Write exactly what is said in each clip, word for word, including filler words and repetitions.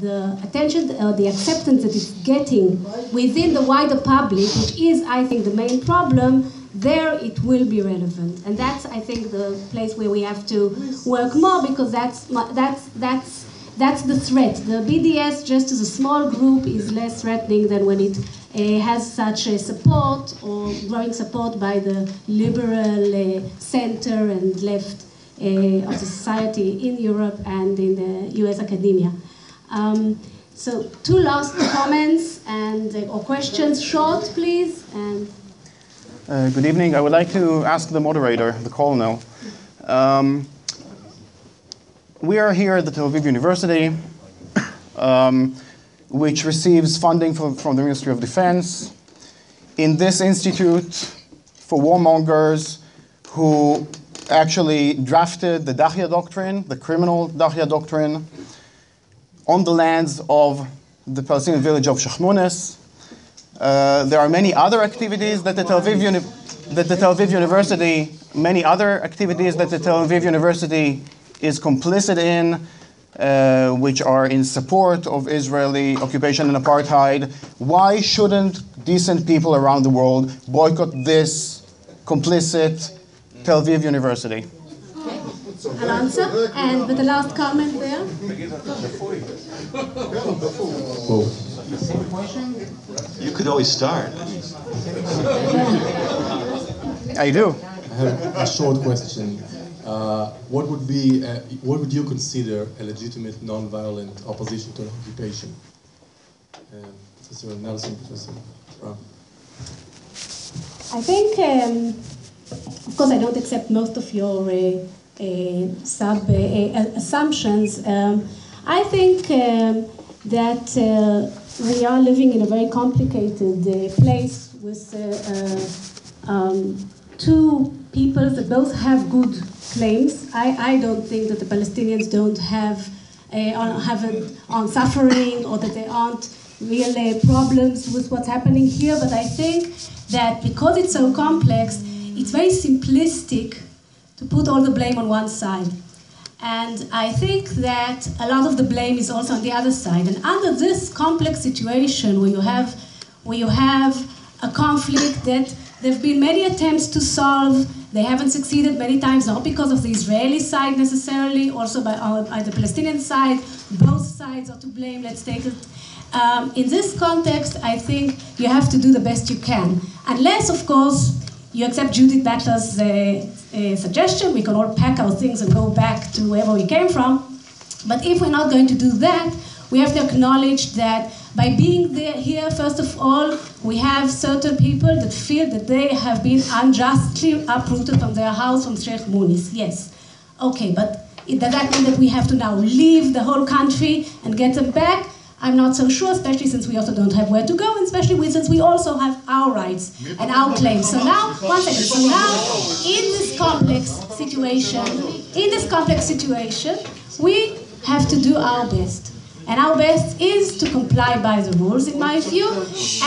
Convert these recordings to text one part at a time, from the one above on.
the attention or the acceptance that it's getting within the wider public, which is, I think, the main problem, there it will be relevant. And that's, I think, the place where we have to work more, because that's, that's, that's, that's the threat. The B D S, just as a small group, is less threatening than when it uh, has such a support or growing support by the liberal uh, center and left uh, of the society in Europe and in the U S academia. Um, so two last comments and uh, or questions, short, please. And Uh, good evening. I would like to ask the moderator the call now. Um, we are here at the Tel Aviv University, um, which receives funding from, from the Ministry of Defense. In this institute for warmongers who actually drafted the Dahiya Doctrine, the criminal Dahiya Doctrine, on the lands of the Palestinian village of Sheikh Munes. Uh, there are many other activities that the Tel Aviv, Uni that the Tel Aviv University, many other activities that the Tel Aviv University is complicit in, uh, which are in support of Israeli occupation and apartheid. Why shouldn't decent people around the world boycott this complicit Tel Aviv University? An answer, and with the last comment there. Oh. You could always start. I do. I have a short question. Uh, what would be, uh, what would you consider a legitimate, non-violent opposition to an occupation? Uh, Professor Nelson, Professor Brown. I think, um, of course, I don't accept most of your uh, uh, sub uh, uh, assumptions. Um, I think um, that. Uh, We are living in a very complicated uh, place with uh, uh, um, two peoples that both have good claims. I, I don't think that the Palestinians don't have uh, haven't on suffering, or that there aren't real uh, problems with what's happening here. But I think that because it's so complex, it's very simplistic to put all the blame on one side. And I think that a lot of the blame is also on the other side. And under this complex situation where you have, where you have a conflict that there have been many attempts to solve, they haven't succeeded many times, not because of the Israeli side necessarily, also by, our, by the Palestinian side. Both sides are to blame, let's take it. Um, in this context, I think you have to do the best you can. Unless, of course, you accept Judith Butler's uh, uh, suggestion, we can all pack our things and go back to wherever we came from. But if we're not going to do that, we have to acknowledge that by being there, here, first of all, we have certain people that feel that they have been unjustly uprooted from their house, from Sheikh Munes. Yes. Okay, but does that mean that we have to now leave the whole country and get them back? I'm not so sure, especially since we also don't have where to go, and especially since we also have our rights and our claims. So now, one second, so now, in this complex situation, in this complex situation, we have to do our best. And our best is to comply by the rules, in my view.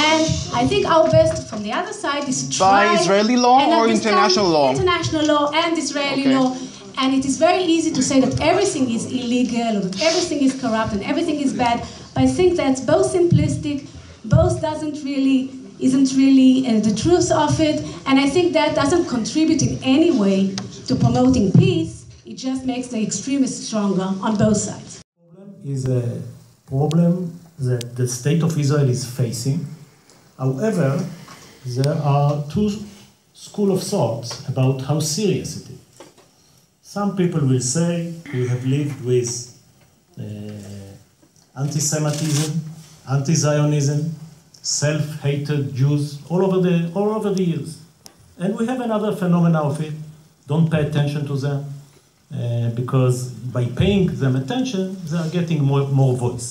And I think our best from the other side is to try... By Israeli law or international law? International law and Israeli okay. law. And it is very easy to say that everything is illegal, or that everything is corrupt, and everything is bad. But I think that's both simplistic, both doesn't really, isn't really uh, the truth of it, and I think that doesn't contribute in any way to promoting peace. It just makes the extremists stronger on both sides. The problem is a problem that the state of Israel is facing. However, there are two schools of thoughts about how serious it is. Some people will say we have lived with uh, anti-Semitism, anti-Zionism, self-hated Jews all over the all over the years, and we have another phenomena of it. Don't pay attention to them uh, because by paying them attention, they are getting more more voice.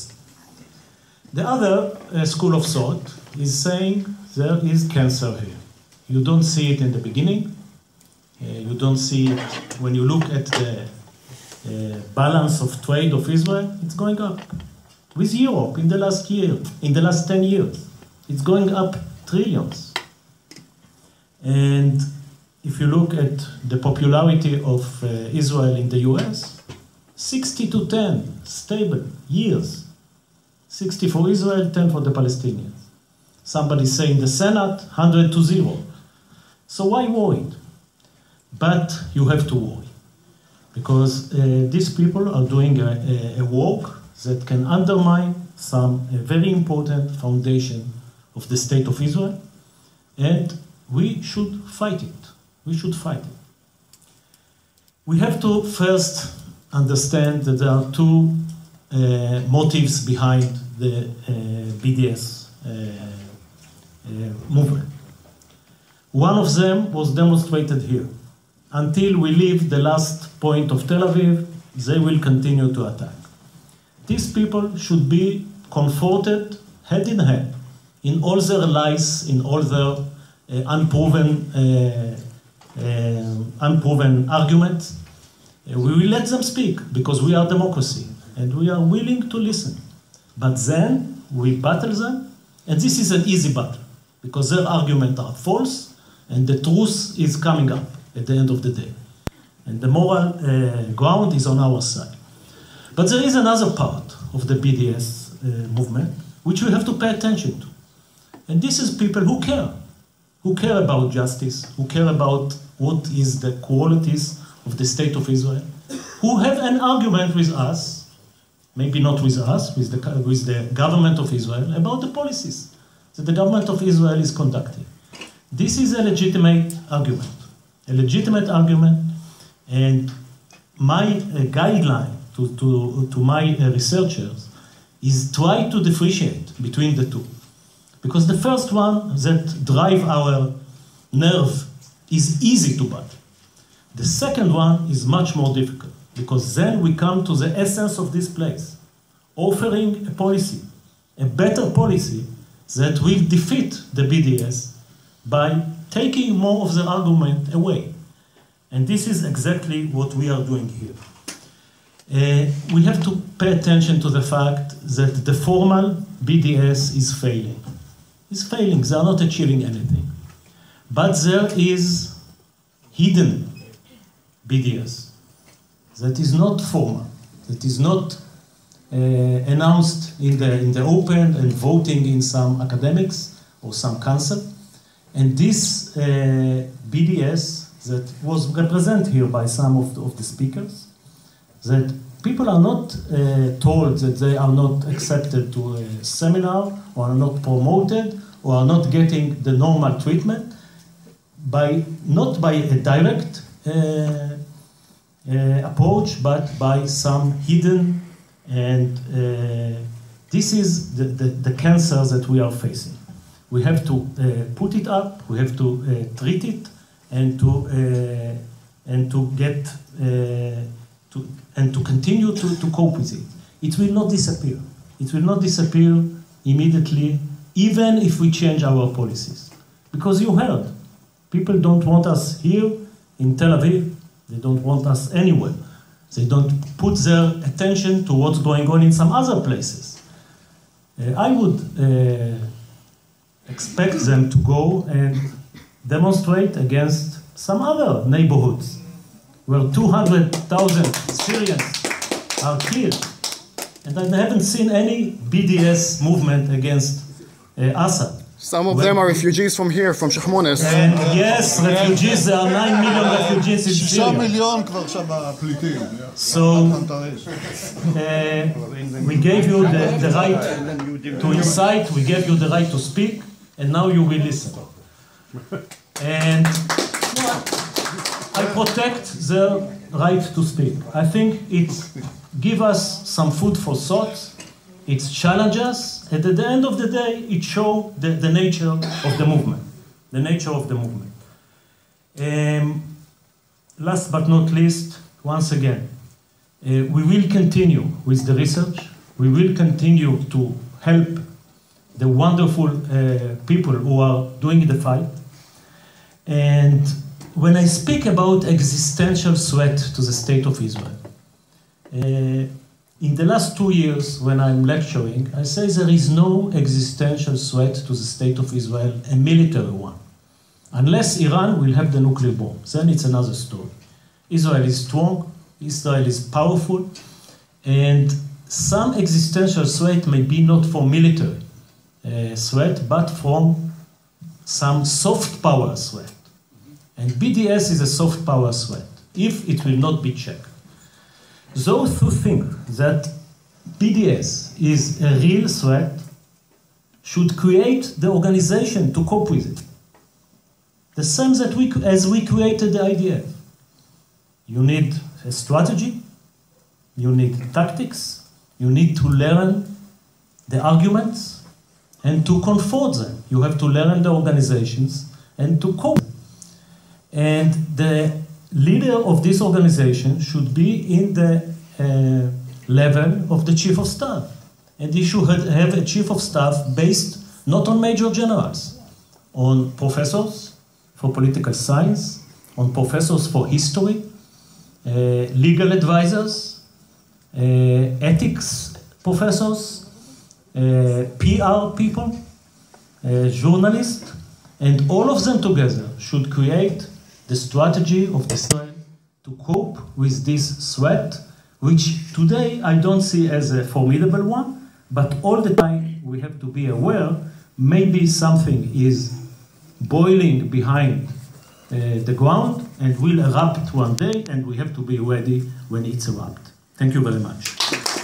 The other uh, school of thought is saying there is cancer here. You don't see it in the beginning. Uh, you don't see it when you look at the uh, balance of trade of Israel. It's going up with Europe in the last year, in the last ten years. It's going up trillions. And if you look at the popularity of uh, Israel in the U S, sixty to ten stable years sixty for Israel, ten for the Palestinians. Somebody saying the Senate, one hundred to zero. So why worry? But you have to worry, because uh, these people are doing a, a, a work that can undermine some a very important foundation of the state of Israel, and we should fight it. We should fight it. We have to first understand that there are two uh, motives behind the uh, B D S uh, uh, movement. One of them was demonstrated here. Until we leave the last point of Tel Aviv, they will continue to attack. These people should be confronted head in hand in all their lies, in all their uh, unproven, uh, uh, unproven arguments. Uh, we will let them speak, because we are democracy and we are willing to listen. But then we battle them, and this is an easy battle, because their arguments are false and the truth is coming up at the end of the day. And the moral uh, ground is on our side. But there is another part of the B D S uh, movement which we have to pay attention to. And this is people who care, who care about justice, who care about what is the qualities of the state of Israel, who have an argument with us, maybe not with us, with the, with the government of Israel, about the policies that the government of Israel is conducting. This is a legitimate argument, a legitimate argument, and my uh, guideline To, to, to my uh, researchers is try to differentiate between the two. Because the first one that drives our nerve is easy to battle. The second one is much more difficult, because then we come to the essence of this place, offering a policy, a better policy that will defeat the B D S by taking more of the argument away. And this is exactly what we are doing here. Uh, we have to pay attention to the fact that the formal B D S is failing. It's failing, they are not achieving anything. But there is hidden B D S that is not formal, that is not uh, announced in the, in the open and voting in some academics or some council. And this uh, B D S that was represented here by some of the, of the speakers, that people are not uh, told that they are not accepted to a seminar, or are not promoted, or are not getting the normal treatment, by not by a direct uh, uh, approach, but by some hidden, and uh, this is the, the, the cancer that we are facing. We have to uh, put it up, we have to uh, treat it, and to, uh, and to get uh, To, and to continue to, to cope with it. It will not disappear. It will not disappear immediately, even if we change our policies. Because you heard, people don't want us here in Tel Aviv. They don't want us anywhere. They don't put their attention to what's going on in some other places. Uh, I would uh, expect them to go and demonstrate against some other neighborhoods, where two hundred thousand Syrians are killed. And I haven't seen any B D S movement against uh, Assad. Some of well, them are refugees from here, from Sheikh Munes. And yes, refugees, there are nine million refugees in Syria. So, uh, we gave you the, the right to incite, we gave you the right to speak, and now you will listen. And I protect their right to speak. I think it gives us some food for thought. It challenges us. And at the end of the day, it shows the, the nature of the movement. The nature of the movement. Um, last but not least, once again, uh, we will continue with the research. We will continue to help the wonderful uh, people who are doing the fight. And when I speak about existential threat to the state of Israel, uh, in the last two years when I'm lecturing, I say there is no existential threat to the state of Israel, a military one. Unless Iran will have the nuclear bomb, then it's another story. Israel is strong, Israel is powerful, and some existential threat may be not from military uh, threat, but from some soft power threat. And B D S is a soft power threat, if it will not be checked. Those who think that B D S is a real threat should create the organization to cope with it. The same that we, as we created the I D F. You need a strategy, you need tactics, you need to learn the arguments and to comfort them. You have to learn the organizations and to cope. And the leader of this organization should be in the uh, level of the chief of staff. And he should have a chief of staff based not on major generals, on professors for political science, on professors for history, uh, legal advisors, uh, ethics professors, uh, P R people, uh, journalists, and all of them together should create the strategy of the Israel to cope with this threat, which today I don't see as a formidable one, but all the time we have to be aware maybe something is boiling behind uh, the ground and will erupt one day, and we have to be ready when it's erupt. Thank you very much.